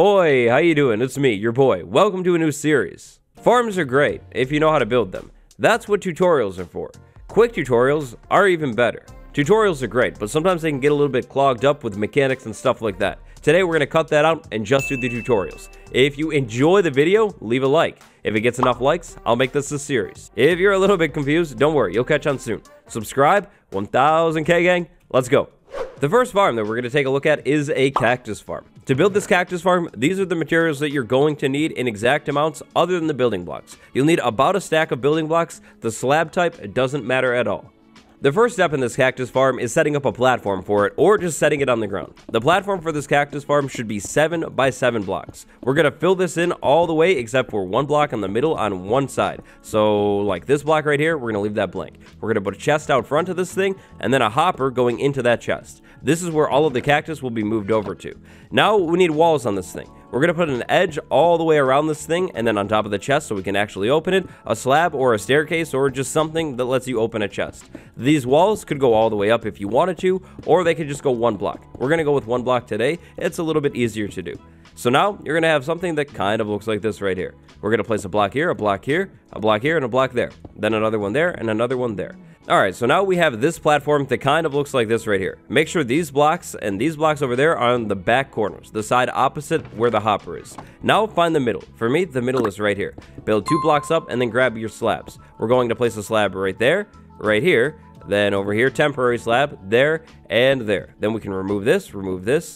Oi, how you doing? It's me, your boy. Welcome to a new series. Farms are great if you know how to build them. That's what tutorials are for. Quick tutorials are even better. Tutorials are great, but sometimes they can get a little bit clogged up with mechanics and stuff like that. Today we're going to cut that out and just do the tutorials. If you enjoy the video, leave a like. If it gets enough likes, I'll make this a series. If you're a little bit confused, don't worry, you'll catch on soon. Subscribe, 1000K gang, let's go. The first farm that we're going to take a look at is a cactus farm. To build this cactus farm, these are the materials that you're going to need in exact amounts other than the building blocks. You'll need about a stack of building blocks. The slab type doesn't matter at all. The first step in this cactus farm is setting up a platform for it, or just setting it on the ground. The platform for this cactus farm should be 7 by 7 blocks. We're going to fill this in all the way except for one block in the middle on one side. So like this block right here, we're going to leave that blank. We're going to put a chest out front of this thing and then a hopper going into that chest. This is where all of the cactus will be moved over to. Now we need walls on this thing. We're going to put an edge all the way around this thing and then on top of the chest so we can actually open it, a slab or a staircase or just something that lets you open a chest. These walls could go all the way up if you wanted to, or they could just go one block. We're going to go with one block today. It's a little bit easier to do. So now you're going to have something that kind of looks like this right here. We're going to place a block here, a block here, a block here, and a block there. Then another one there and another one there. All right, so now we have this platform that kind of looks like this right here. Make sure these blocks and these blocks over there are on the back corners, the side opposite where the hopper is. Now find the middle. For me, the middle is right here. Build 2 blocks up and then grab your slabs. We're going to place a slab right there, right here, then over here, temporary slab, there and there. Then we can remove this,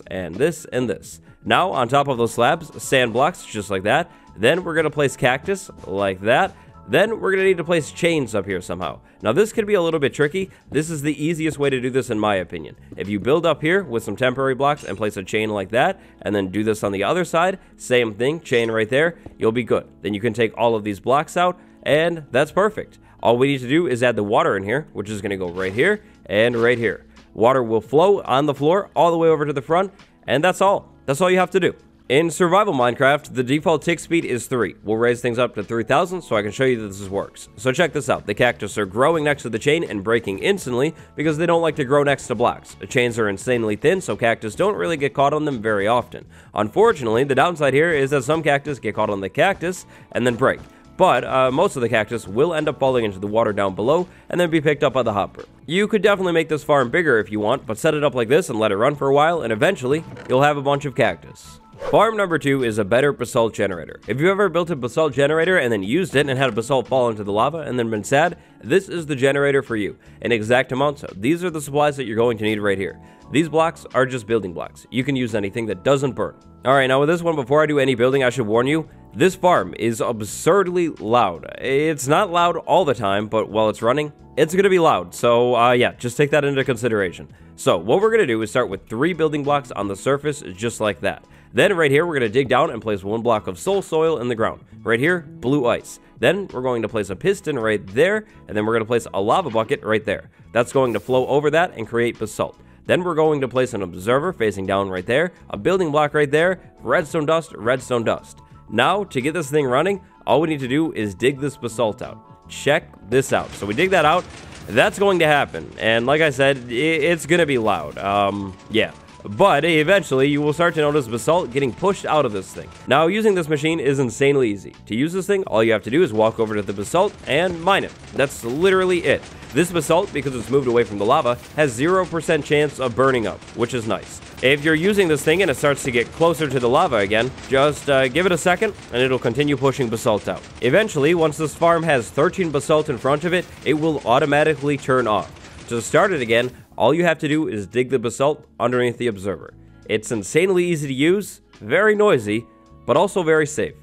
and this, and this. Now on top of those slabs, sand blocks, just like that. Then we're gonna place cactus like that. Then we're going to need to place chains up here somehow. Now this could be a little bit tricky. This is the easiest way to do this in my opinion. If you build up here with some temporary blocks and place a chain like that, and then do this on the other side, same thing, chain right there, you'll be good. Then you can take all of these blocks out, and that's perfect. All we need to do is add the water in here, which is going to go right here and right here. Water will flow on the floor all the way over to the front, and that's all. That's all you have to do. In survival Minecraft, the default tick speed is 3. We'll raise things up to 3,000 so I can show you that this works. So check this out. The cactus are growing next to the chain and breaking instantly because they don't like to grow next to blocks. The chains are insanely thin, so cactus don't really get caught on them very often. Unfortunately, the downside here is that some cactus get caught on the cactus and then break. But most of the cactus will end up falling into the water down below and then be picked up by the hopper. You could definitely make this farm bigger if you want, but set it up like this and let it run for a while, and eventually you'll have a bunch of cactus. Farm number 2 is a better basalt generator. If you've ever built a basalt generator and then used it and had a basalt fall into the lava and then been sad, this is the generator for you. In exact amounts, these are the supplies that you're going to need right here. These blocks are just building blocks. You can use anything that doesn't burn. All right, now with this one, before I do any building, I should warn you, this farm is absurdly loud. It's not loud all the time, but while it's running, it's going to be loud. So yeah, just take that into consideration. So what we're going to do is start with 3 building blocks on the surface, just like that. Then right here, we're going to dig down and place 1 block of soul soil in the ground. Right here, blue ice. Then we're going to place a piston right there, and then we're going to place a lava bucket right there. That's going to flow over that and create basalt. Then we're going to place an observer facing down right there, a building block right there, redstone dust, redstone dust. Now, to get this thing running, all we need to do is dig this basalt out. Check this out. So we dig that out. That's going to happen. And like I said, it's going to be loud. Yeah. But eventually, you will start to notice basalt getting pushed out of this thing. Now, using this machine is insanely easy. To use this thing, all you have to do is walk over to the basalt and mine it. That's literally it. This basalt, because it's moved away from the lava, has 0% chance of burning up, which is nice. If you're using this thing and it starts to get closer to the lava again, just give it a second and it'll continue pushing basalt out. Eventually, once this farm has 13 basalt in front of it, it will automatically turn off. To start it again, all you have to do is dig the basalt underneath the observer. It's insanely easy to use, very noisy, but also very safe.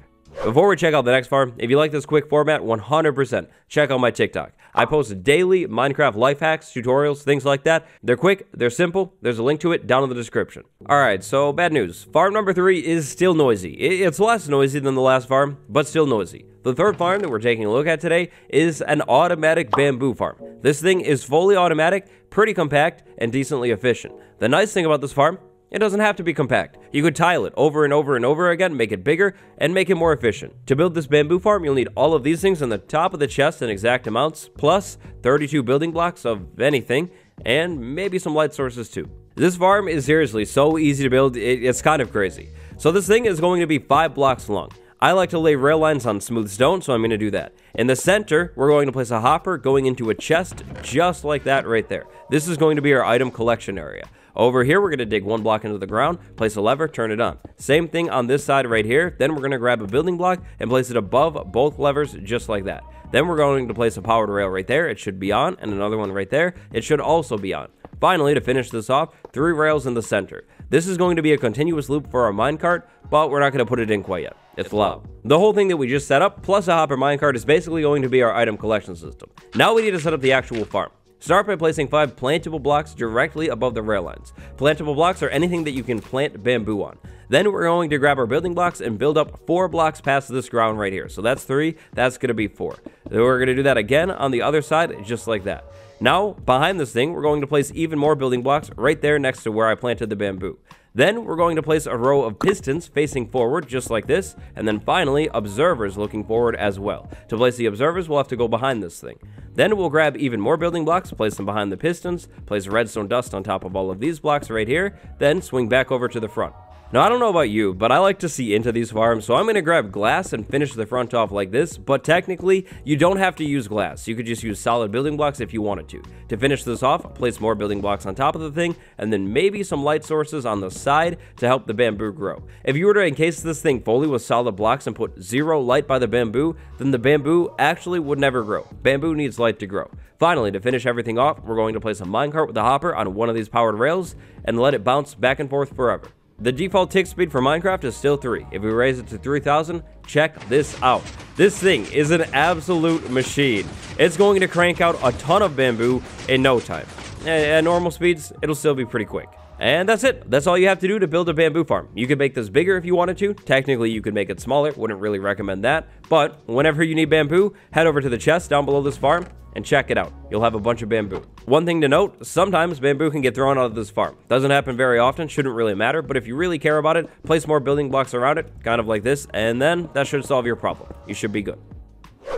Before we check out the next farm, if you like this quick format, 100% check out my TikTok. I post daily Minecraft life hacks, tutorials, things like that. They're quick, they're simple. There's a link to it down in the description. All right, so bad news. Farm number 3 is still noisy. It's less noisy than the last farm, but still noisy. The third farm that we're taking a look at today is an automatic bamboo farm. This thing is fully automatic, pretty compact, and decently efficient. The nice thing about this farm, it doesn't have to be compact. You could tile it over and over and over again, make it bigger, and make it more efficient. To build this bamboo farm, you'll need all of these things on the top of the chest in exact amounts, plus 32 building blocks of anything, and maybe some light sources too. This farm is seriously so easy to build, it's kind of crazy. So this thing is going to be 5 blocks long. I like to lay rail lines on smooth stone, so I'm going to do that. In the center, we're going to place a hopper going into a chest, just like that right there. This is going to be our item collection area. Over here, we're going to dig 1 block into the ground, place a lever, turn it on. Same thing on this side right here. Then we're going to grab a building block and place it above both levers, just like that. Then we're going to place a powered rail right there. It should be on, and another one right there. It should also be on. Finally, to finish this off, 3 rails in the center. This is going to be a continuous loop for our minecart, but we're not going to put it in quite yet. It's loud. The whole thing that we just set up, plus a hopper minecart, is basically going to be our item collection system. Now we need to set up the actual farm. Start by placing 5 plantable blocks directly above the rail lines. Plantable blocks are anything that you can plant bamboo on. Then we're going to grab our building blocks and build up 4 blocks past this ground right here. So that's 3, that's going to be 4. Then we're going to do that again on the other side, just like that. Now, behind this thing, we're going to place even more building blocks right there next to where I planted the bamboo. Then we're going to place a row of pistons facing forward, just like this, and then finally, observers looking forward as well. To place the observers, we'll have to go behind this thing. Then we'll grab even more building blocks, place them behind the pistons, place redstone dust on top of all of these blocks right here, then swing back over to the front. Now, I don't know about you, but I like to see into these farms, so I'm going to grab glass and finish the front off like this, but technically, you don't have to use glass. You could just use solid building blocks if you wanted to. To finish this off, place more building blocks on top of the thing, and then maybe some light sources on the side to help the bamboo grow. If you were to encase this thing fully with solid blocks and put 0 light by the bamboo, then the bamboo actually would never grow. Bamboo needs light to grow. Finally, to finish everything off, we're going to place a minecart with a hopper on one of these powered rails and let it bounce back and forth forever. The default tick speed for Minecraft is still 3. If we raise it to 3,000, check this out. This thing is an absolute machine. It's going to crank out a ton of bamboo in no time. At normal speeds, it'll still be pretty quick. And that's it. That's all you have to do to build a bamboo farm. You could make this bigger if you wanted to. Technically, you could make it smaller. Wouldn't really recommend that. But whenever you need bamboo, head over to the chest down below this farm and check it out. You'll have a bunch of bamboo. One thing to note, sometimes bamboo can get thrown out of this farm. Doesn't happen very often, shouldn't really matter, but if you really care about it, place more building blocks around it, kind of like this, and then that should solve your problem. You should be good.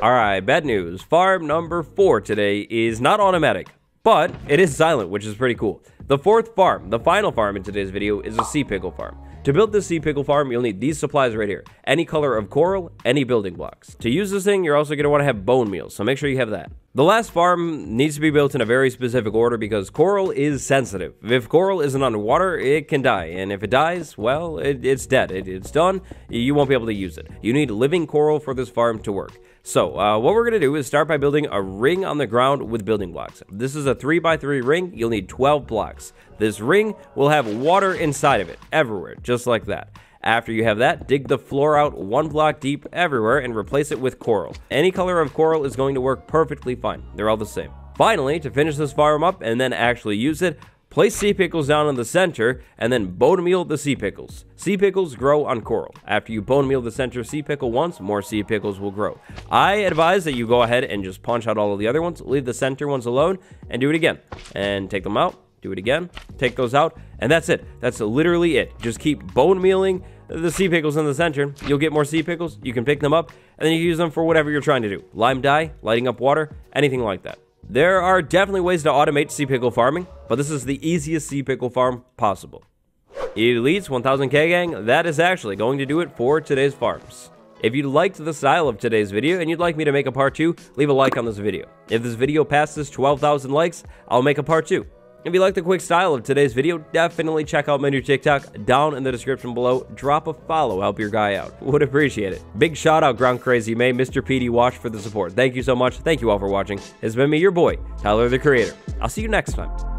All right, bad news. Farm number 4 today is not automatic, but it is silent, which is pretty cool. The 4th farm, the final farm in today's video, is a sea pickle farm. To build this sea pickle farm, you'll need these supplies right here. Any color of coral, any building blocks. To use this thing, you're also going to want to have bone meal, so make sure you have that. The last farm needs to be built in a very specific order because coral is sensitive. If coral isn't underwater, it can die, and if it dies, well, it's dead. It's done. You won't be able to use it. You need living coral for this farm to work. So, what we're going to do is start by building a ring on the ground with building blocks. This is a 3x3 ring. You'll need 12 blocks. This ring will have water inside of it, everywhere, just like that. After you have that, dig the floor out 1 block deep everywhere and replace it with coral. Any color of coral is going to work perfectly fine. They're all the same. Finally, to finish this farm up and then actually use it, place sea pickles down in the center and then bone meal the sea pickles. Sea pickles grow on coral. After you bone meal the center sea pickle once, more sea pickles will grow. I advise that you go ahead and just punch out all of the other ones, leave the center ones alone, and do it again. And take them out, do it again, take those out, and that's it. That's literally it. Just keep bone mealing the sea pickles in the center. You'll get more sea pickles, you can pick them up, and then you use them for whatever you're trying to do. Lime dye, lighting up water, anything like that. There are definitely ways to automate sea pickle farming, but this is the easiest sea pickle farm possible. Elites 1000K gang, that is actually going to do it for today's farms. If you liked the style of today's video and you'd like me to make a part 2, leave a like on this video. If this video passes 12,000 likes, I'll make a part 2. If you like the quick style of today's video, definitely check out my new TikTok down in the description below. Drop a follow, help your guy out. Would appreciate it. Big shout out Ground Crazy May, Mr. PD Watch for the support. Thank you so much. Thank you all for watching. It's been me, your boy, Tyler the Creator. I'll see you next time.